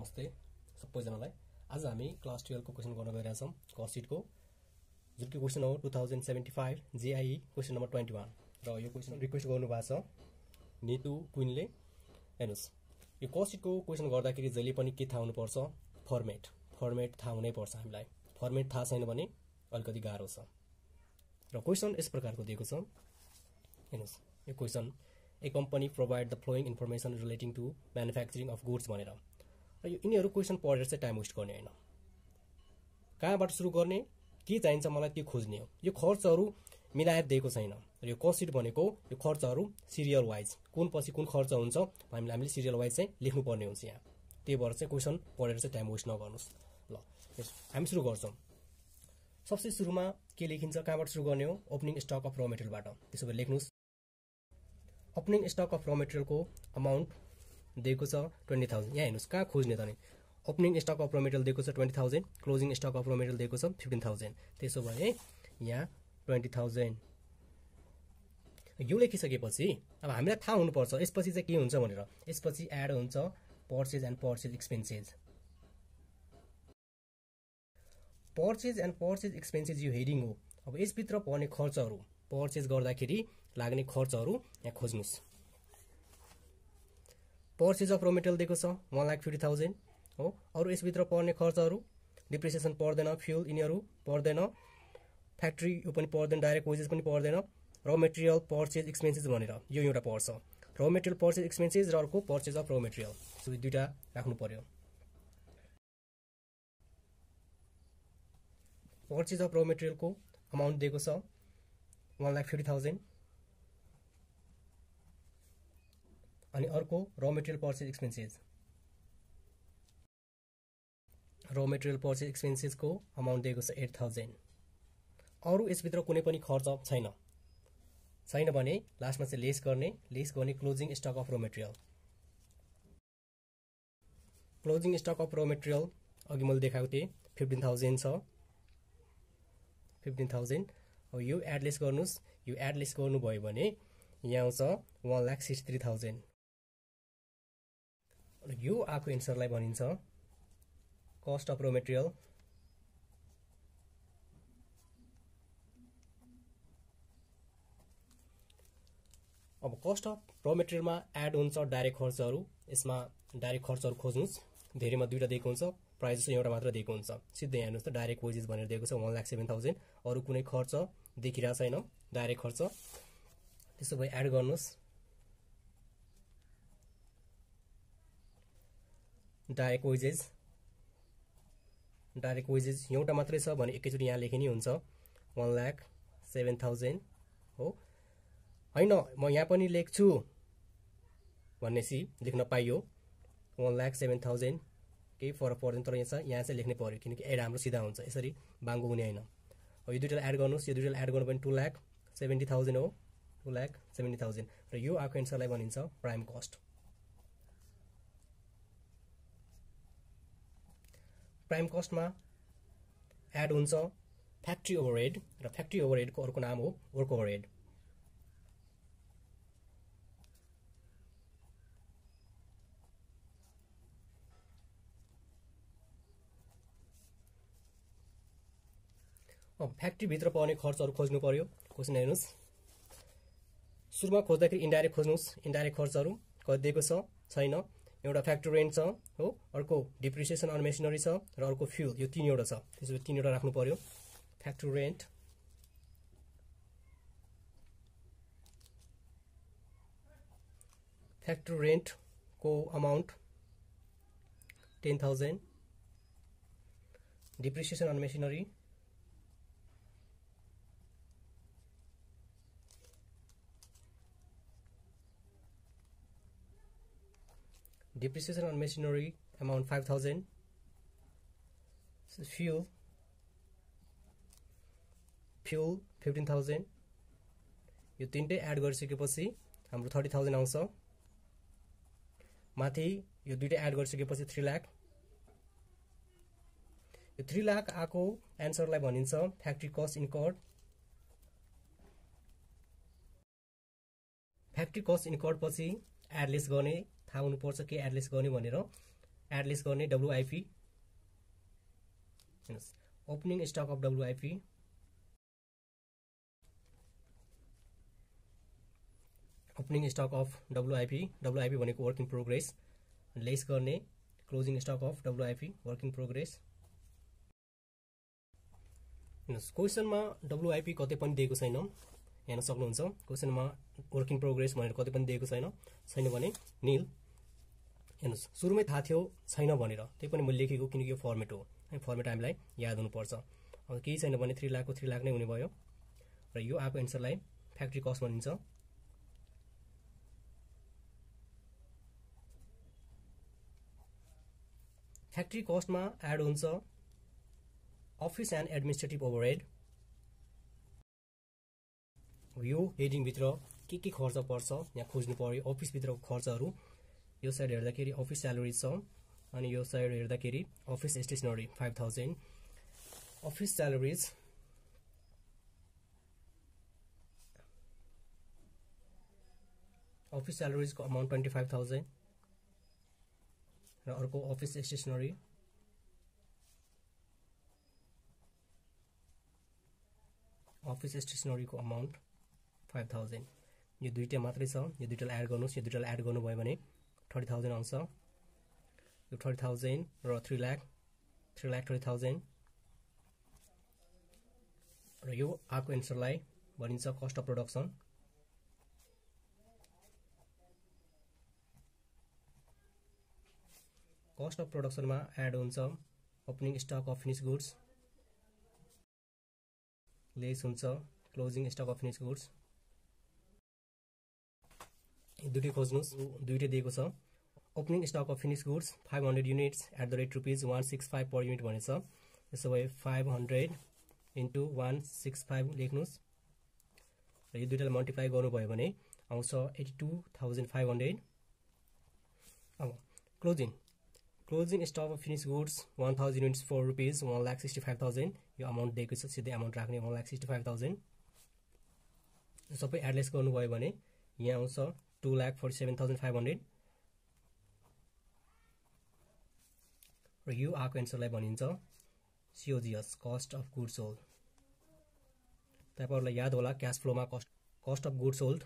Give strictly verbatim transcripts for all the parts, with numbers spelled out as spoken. नमस्ते सबैजनालाई। आज हामी क्लास ट्वेल्भ को क्वेशन गर्न गइरहेछौं कर्सिट को, जुन कि क्वेशन हो टू थाउजेंड सेवेन्टी फाइव जीआईई क्वेशन नम्बर ट्वेन्टी वन। र यो क्वेशन रिक्वेस्ट गर्नु भएको छ नीतू पुनिले। हेर्नुस्, यो कर्सिट को क्वेशन गर्दाखेरि जहिले पनि के थाहा हुनुपर्छ, फर्मेट फर्मेट थाहा हुनै पर्छ। हामीलाई फर्मेट थाहा छैन भने अलिकति गाह्रो छ। र क्वेशन यस प्रकारको दिएको छ। हेर्नुस्, यो question a company provide the following information relating to manufacturing of goods भनेर। यो यिनीहरू क्वेसन पढेर चाहिँ टाइम वेस्ट गर्ने होइन, कहाँबाट सुरु गर्ने, के चाहिन्छ मलाई त्यो खोज्ने हो। यो खर्चहरू मिलाएर दिएको छैन। यो कर्सिट भनेको यो खर्चहरू सिरियल वाइज कुन पछि कुन खर्च हुन्छ हामीले हामीले सिरियल वाइज चाहिँ लेख्नुपर्ने हुन्छ यहाँ। त्यही भएर चाहिँ क्वेसन पढेर चाहिँ टाइम वेस्ट नगर्नुहोस्। ल, हामी सुरु गर्छौँ। सबसे सुरुमा के लेखिन्छ, कहाँबाट सुरु गर्ने हो, ओपनिङ स्टक अफ र मटेरियलबाट। त्यसो भए लेख्नुहोस्, opening stock of raw material को अमाउन्ट दिएको छ ट्वेन्टी थाउजेंड। यहाँ हेर्नुहोस्, कहाँ खोज्ने त नि, opening stock of raw material दिएको छ twenty thousand, closing stock of raw material दिएको छ फिफ्टीन थाउजेंड। त्यसो भए यहाँ ट्वेन्टी थाउजेंड यो लेखिसकेपछि अब हामीलाई थाहा हुनुपर्छ यसपछि चाहिँ के हुन्छ भनेर। यसपछि एड हुन्छ purchase and purchase expenses. Purchase and purchase expenses यो हेडिङ हो। अब यसभित्र पर्ने खर्चहरू, पर्चेज गर्दाखेरि लाग्ने खर्चहरू यहाँ खोज्नुहोस्। पर्चेज अफ र मटेरियल दिएको छ वन लाख फिफ्टी थाउजेंड हो। अरू यसभित्र पर्ने खर्चहरू डिप्रिसिएसन पर्दैन, फ्युल यिनीहरू पर्दैन, फ्याक्ट्री यो पनि पर्दैन, डाइरेक्ट वेजेस पनि पर्दैन। र मटेरियल पर्चेज एक्सपेन्सेस भनेर यो एउटा पर्छ, र मटेरियल पर्चेज एक्सपेन्सेस र अर्को purchase of raw material. So दुईटा राख्नु पर्यो। पर्चेज अफ र मटेरियलको अमाउन्ट दिएको छ वन लाख फिफ्टी थाउजेंड। अनि अर्को र मटेरियल पर्चेज एक्सपेन्सेस, र मटेरियल पर्चेज एक्सपेन्सेस को अमाउन्ट दिएको छ एट थाउजेंड। अरू यसभित्र कुनै पनि खर्च छैन छैन भने लास्टमा चाहिँ लेस गर्ने लेस गर्ने closing stock of raw material. Closing stock of raw material अघि मैले देखाएको थिएँ फिफ्टीन थाउजेंड छ, फिफ्टीन थाउजेंड। अब यो एडलेस गर्नुहोस्, यो एडलेस गर्नुभयो भने यहाँ आउँछ one lakh sixty three thousand. यो आको एन्सरलाई भनिन्छ कस्ट अफ र मटेरियल। अब कस्ट अफ र मटेरियलमा एड हुन्छ डाइरेक्ट खर्चहरू। यसमा डाइरेक्ट खर्चहरू खोज्नुहोस्, धेरैमा दुईवटा दिएको हुन्छ, प्राइस एउटा मात्र दिएको हुन्छ। सिधै हेर्नुहोस् त, डाइरेक्ट वेजेस भनेर दिएको छ वन लाख सेभेन थाउजेंड। अरू कुनै खर्च देखिरहेको छैन डाइरेक्ट खर्च। त्यसो भए एड गर्नुहोस्, डाइरेक्ट वेजेस डाइरेक्ट वेजेस एउटा मात्रै छ भने एकैचोटि यहाँ लेख्ने हुन्छ वन लाख सेभेन थाउजेंड हो। होइन, म यहाँ पनि लेख्छु भनेपछि लेख्न पाइयो वन लाख सेभेन थाउजेंड, केही फरक पर्दैन। तर यहाँ चाहिँ यहाँ चाहिँ लेख्नै पर्यो, किनकि एड हाम्रो सिधा हुन्छ, यसरी बाङ्गो हुने होइन। यो दुईवटालाई एड गर्नुहोस्, यो दुईवटालाई एड गर्नु भने टू लाख सेभेन्टी थाउजेंड हो, टू लाख सेभेन्टी थाउजेंड र यो आएको एन्सरलाई भनिन्छ प्राइम कस्ट। प्राइम कस्टमा एड हुन्छ फ्याक्ट्री ओभरहेड, र फ्याक्ट्री ओभरहेडको अर्को नाम हो वर्क ओभरहेड। अब फ्याक्ट्रीभित्र पर्ने खर्चहरू खोज्नु पर्यो। क्वेसन हेर्नुहोस्, सुरुमा खोज्दाखेरि इन्डाइरेक्ट खोज्नुहोस्। इन्डाइरेक्ट खर्चहरू कति दिएको छ, छैन। एउटा फ्याक्ट्री रेन्ट छ हो, अर्को डिप्रिसिएसन अन मेसिनरी छ, र अर्को फ्युल। यो तीनवटा छ, त्यसो भए तीनवटा राख्नु पर्यो। फ्याक्ट्री रेन्ट, फ्याक्ट्री रेन्ट को amount ten thousand, depreciation on machinery depreciation on machinery amount five thousand, fuel fuel fifteen thousand. यो तीनटै एड गरिसकेपछि हाम्रो थर्टी थाउजेंड आउँछ। माथि यो दुईटै एड गरिसकेपछि थ्री लाख यो थ्री लाख आएको एन्सरलाई भनिन्छ factory cost incurred. Factory cost incurred पछि एडलेस गर्ने, थाहा हुनुपर्छ के एडलेस गर्ने भनेर। एडलिस्ट गर्ने WIP opening stock of WIP opening stock of WIP WIP भनेको वर्क इन प्रोग्रेस लेस गर्ने closing stock of WIP work in progress question में डब्लूआईपी कतै पनि दिएको छैन हेर्न सक्नुहुन्छ क्वेश्चन में वर्क इन प्रोग्रेस भनेर कतै पनि दिएको छैन छैन भने नील हेर्नुस् सुरुमै थाहा थियो छैन भनेर त्यै पनि मैले लेखेको किनकि यो फर्मेट हो फर्मेट हामीलाई याद हुनुपर्छ अब केही छैन भने तीन लाख को तीन लाख नै हुने भयो र यो आको एन्सरलाई फ्याक्ट्री कस्ट भनिन्छ फ्याक्ट्री कस्टमा एड हुन्छ अफिस एंड एडमिनिस्ट्रेटिभ ओभरहेड यो हेडिङ भित्र के के खर्च पर्छ यहाँ खोज्नु पर्यो अफिस भित्रको खर्चहरु यो साइड हेर्दाखेरि अफिस स्यालेरी छ अनि यो साइड हेर्दाखेरि अफिस स्टेशनरी पाँच हजार अफिस स्यालेरीज अफिस स्यालेरीज को अमाउन्ट पच्चीस हजार र अर्को अफिस स्टेशनरी अफिस स्टेशनरी को अमाउन्ट फाइव थाउजेंड ये दुईटा मात्रै छ यो दुईटालाई एड गर्नुस् यो दुईटालाई एड गर्नु भयो भने थर्टी थाउजेंड आउँछ यो थर्टी थाउजेंड र three lakh three lakh thirty thousand र यो आको एन्सरलाई भनिन्छ cost of production cost of प्रोडक्सनमा एड हुन्छ opening stock of finish goods less हुन्छ closing stock of finish goods दुईटै खोज्नुस् दुईटै दिएको छ opening stock of finish goods five hundred units at the rate rupees one six five per unit भनेछ त्यसो भए five hundred into one six five लेख्नुस् र यो दुईटालाई मल्टिप्लाई गर्नुभयो भने आउँछ eighty two thousand five hundred अब closing closing stock of finish goods one thousand units for rupees one lakh sixty five thousand यो अमाउंट दिएको छ सीधे अमाउंट राख्ने one lakh sixty five thousand सब एडलेस गर्नुभयो भने यहाँ आउँछ two lakh forty seven thousand five hundred र यो आको एन्सरलाई भनिन्छ COGS cost of goods sold तपाईहरुलाई याद होला क्याश फ्लोमा cost cost of goods sold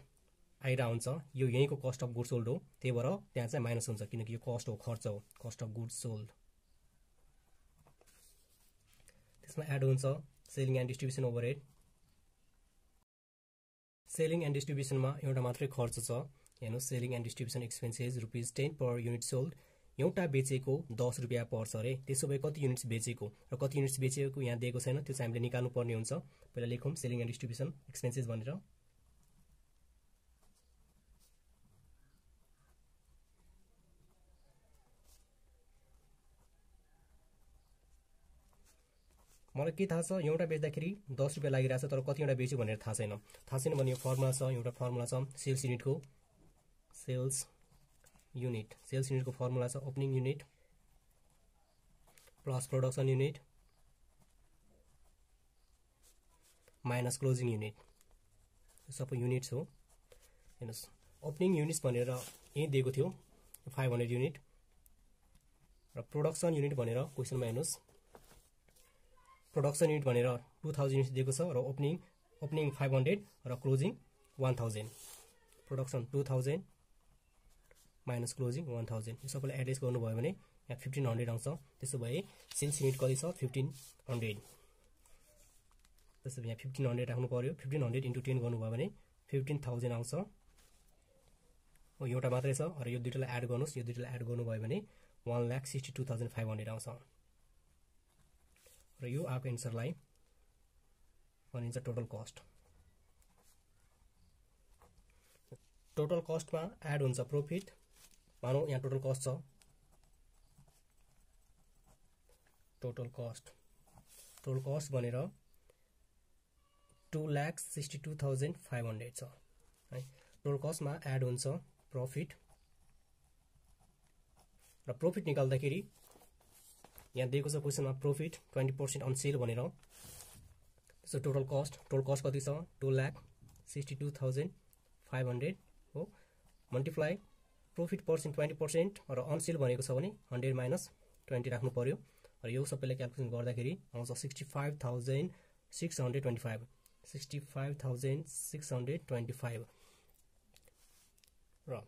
आइरा हुन्छ यो यहीँको कस्ट अफ गुड्स सोल्ड हो त्यही भएर त्यहाँ चाहिँ माइनस हुन्छ किनकि यो कस्ट हो खर्च हो कस्ट अफ गुड्स सोल्ड त्यसमा एड हुन्छ selling and distribution overhead selling and डिस्ट्रिब्युसनमा एउटा मात्रै खर्च छ हेर्नु selling and distribution expenses rupees ten per unit sold एउटा बेचेको दस रुपैयाँ पर्छ अरे त्यसो भए कति युनिट्स बेचेको र कति युनिट्स बेचेको यहाँ दिएको छैन त्यो चाहिँ हामीले निकाल्नु पर्ने हुन्छ पहिला लेखौँ सेलिङ एन्ड डिस्ट्रिब्युसन एक्सपेन्सेस भनेर मलाई के थाहा छ एउटा बेच्दाखेरि दस रुपैयाँ लागिरहेछ तर कतिवटा बेच्यो भनेर थाहा छैन थाहा छैन भने यो फर्मुला छ एउटा फर्मुला छ सेल्स युनिटको सेल्स युनिट सेल्स युनिटको फर्मुला छ opening unit plus production unit minus closing unit सबै युनिट्स हो हेर्नुहोस् ओपनिङ युनिट्स भनेर यहीँ दिएको थियो फाइभ हंड्रेड युनिट र प्रोडक्सन युनिट भनेर क्वेसनमा हेर्नुहोस् प्रोडक्सन यूनिट भनेर टू थाउजेंड यूनिट्स दिएको छ र ओपनिंग ओपनिंग फाइव हंड्रेड र closing one thousand production two thousand minus closing one thousand यो सबैलाई एडजस्ट गर्नुभयो भने यहाँ फिफ्टीन हंड्रेड आउँछ त्यसो भए सेल्स यूनिट कति छ फिफ्टीन हंड्रेड त्यसो भए यहाँ फिफ्टीन हंड्रेड राख्नु पर्यो फिफ्टीन हंड्रेड इंटू टेन गर्नुभयो भने फिफ्टीन थाउजेंड आउँछ एउटा मात्रै छ र यो दुईटालाई एड गर्नुहोस् यो दुईटालाई एड गर्नुभयो भने one lakh sixty two thousand five hundred आउँछ र यो आको एन्सरलाई भनिन्छ टोटल कस्ट टोटल कस्टमा एड हुन्छ प्रॉफिट मानौं यहाँ टोटल कस्ट छ टोटल कस्ट टोटल कस्ट भनेर two lakh sixty two thousand five hundred छ है टोटल कस्टमा एड हुन्छ प्रॉफिट र प्रॉफिट निकाल्दाखेरि यहाँ दिएको छ क्वेसनमा profit twenty percent on sale भनेर so total cost total cost कति छ two lakh sixty two thousand five hundred हो multiply profit percent twenty percent और अन सेल भनेको छ भने हंड्रेड माइनस ट्वेंटी राख्नु पर्यो और यो सबैलाई क्याल्कुलेसन गर्दाखेरि आउँछ sixty five thousand six hundred twenty five, sixty five thousand six hundred twenty five. र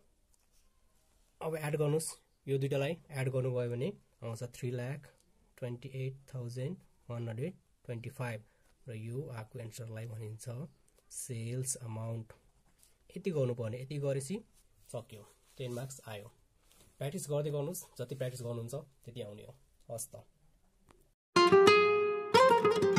अब एड गर्नुस्, यो दुईटालाई एड गर्नुभयो भने आउँछ three lakh twenty eight thousand one hundred twenty five र यो आको एन्सरलाई भनिन्छ सेल्स अमाउन्ट। यति गर्नुपर्ने, यति गरेपछि सक्यो, टेन मार्क्स आयो। प्र्याक्टिस गर्दै गर्नुस्, जति प्र्याक्टिस गर्नुहुन्छ त्यति आउने हो। हस् त।